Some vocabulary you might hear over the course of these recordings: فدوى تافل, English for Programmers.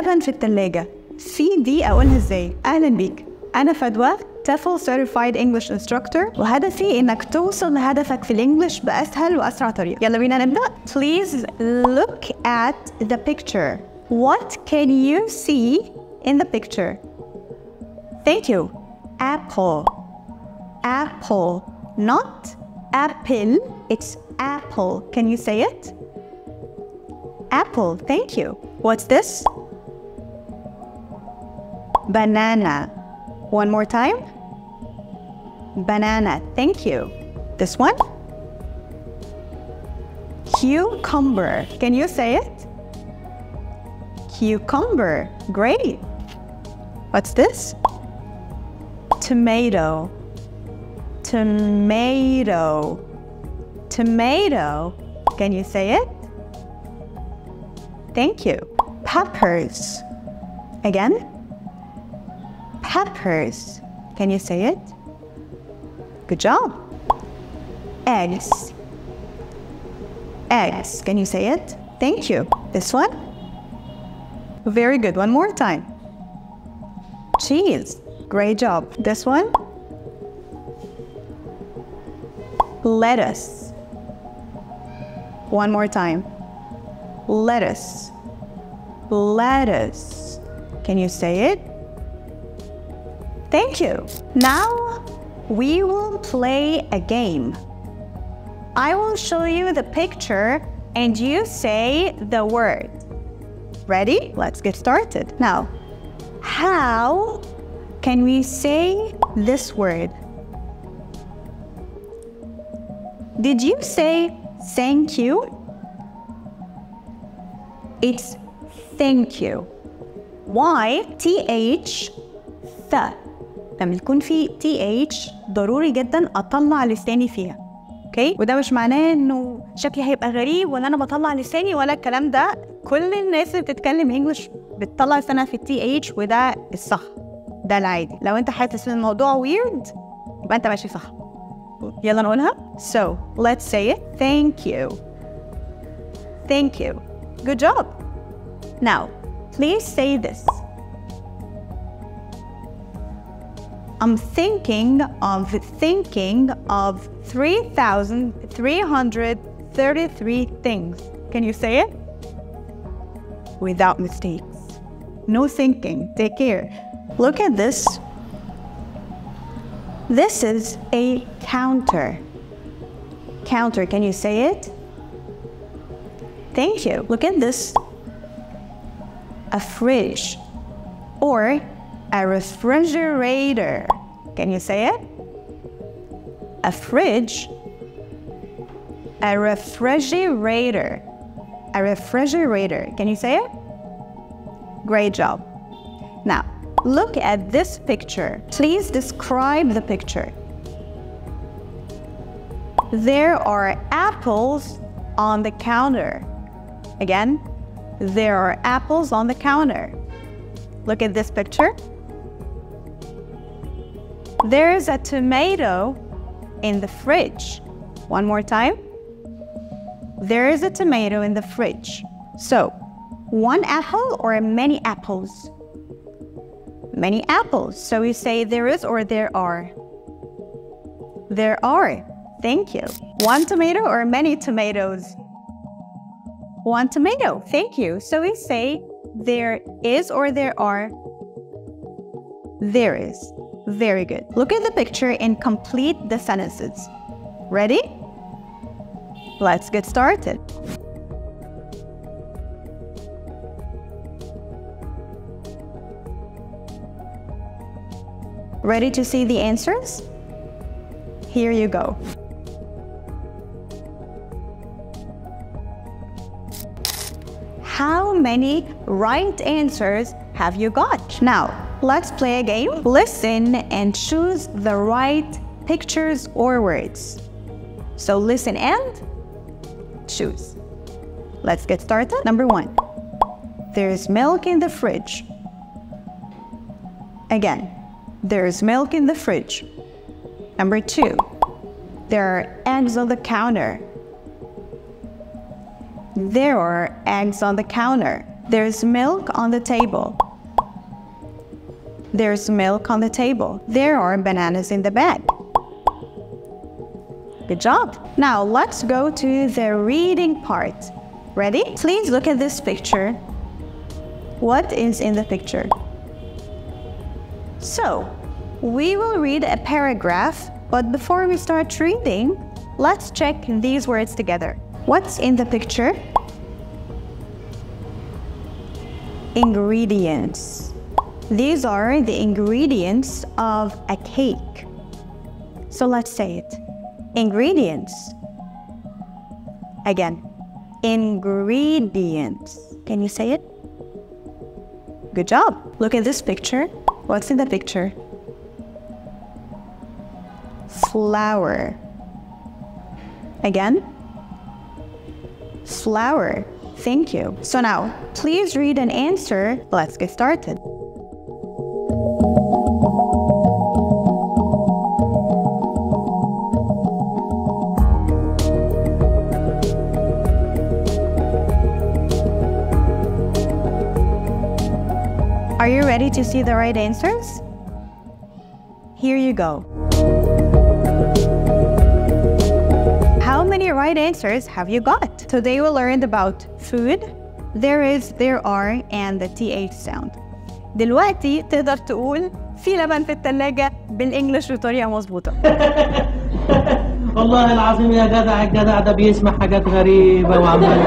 لبن في التلاجة. CD أقولها إزاي؟ أهلا بيك، أنا فدوى تافل Certified English Instructor، وهدفي إنك توصل لهدفك في الإنجليش بأسهل وأسرع طريقة. يلا بينا نبدأ. Please look at the picture. What can you see in the picture? Thank you. Apple. Apple. Not apple. It's apple. Can you say it? Apple. Thank you. What's this? Banana. One more time. Banana. Thank you. This one? Cucumber. Can you say it? Cucumber. Great. What's this? Tomato. Tomato. Tomato. Can you say it? Thank you. Peppers. Again? Peppers. Can you say it? Good job. Eggs. Eggs. Can you say it? Thank you. This one? Very good. One more time. Cheese. Great job. This one? Lettuce. One more time. Lettuce. Lettuce. Can you say it? Thank you. Now we will play a game. I will show you the picture and you say the word. Ready? Let's get started. Now, how can we say this word? Did you say thank you? It's thank you. Why? TH. لما يكون في TH ضروري جدا اطلع لساني فيها. اوكي؟ وده مش معناه انه شكلي هيبقى غريب ولا انا بطلع لساني ولا الكلام ده. كل الناس اللي بتتكلم انجلش بتطلع لسانها في TH وده الصح. ده العادي. لو انت حاسس ان الموضوع ويرد يبقى انت ماشي صح. يلا نقولها. So let's say it. Thank you. Thank you. Good job. Now, please say this. I'm thinking of 3,333 things. Can you say it? Without mistakes. No thinking. Take care. Look at this. This is a counter. Counter. Can you say it? Thank you. Look at this. A fridge. Or a refrigerator. Can you say it? A fridge. A refrigerator. A refrigerator. Can you say it? Great job. Now, look at this picture. Please describe the picture. There are apples on the counter. Again, there are apples on the counter. Look at this picture. There's a tomato in the fridge. One more time. There is a tomato in the fridge. So, one apple or many apples? Many apples. So we say there is or there are? There are. Thank you. One tomato or many tomatoes? One tomato. Thank you. So we say there is or there are? There is. Very good. Look at the picture and complete the sentences. Ready? Let's get started. Ready to see the answers? Here you go. How many right answers have you got? Now, let's play a game. Listen and choose the right pictures or words. So listen and choose. Let's get started. Number one, there's milk in the fridge. Again, there's milk in the fridge. Number two, there are eggs on the counter. There are eggs on the counter. There's milk on the table. There's milk on the table. There are bananas in the bag. Good job. Now let's go to the reading part. Ready? Please look at this picture. What is in the picture? So, we will read a paragraph, but before we start reading, let's check these words together. What's in the picture? Ingredients. These are the ingredients of a cake. So let's say it. Ingredients. Again. Ingredients. Can you say it? Good job. Look at this picture. What's in the picture? Flour. Again. Flour. Thank you. So now, please read and answer. Let's get started. Are you ready to see the right answers? Here you go. How many right answers have you got? Today we learned about food. There is, there are, and the TH sound. دلوقتي تقدر تقول في لبن في الثلاجة بالإنجلش بطريقة مظبوطة. والله العظيم يا جدع، الجدع ده بيسمع حاجات غريبة وعمال.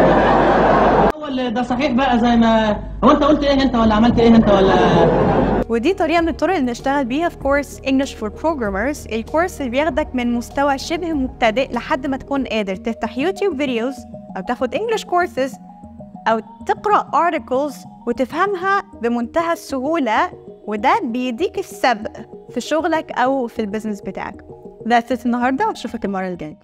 أول ده صحيح بقى زي ما هو. أنت قلت إيه أنت ولا عملت إيه أنت ولا؟ ودي طريقة من الطرق اللي نشتغل بيها في كورس English for Programmers، الكورس اللي بياخدك من مستوى شبه مبتدئ لحد ما تكون قادر تفتح يوتيوب فيديوز أو تاخد English courses أو تقرأ articles وتفهمها بمنتهى السهولة، وده بيديك السبق في شغلك أو في البيزنس بتاعك. That's it النهاردة، وأشوفك المرة الجاية.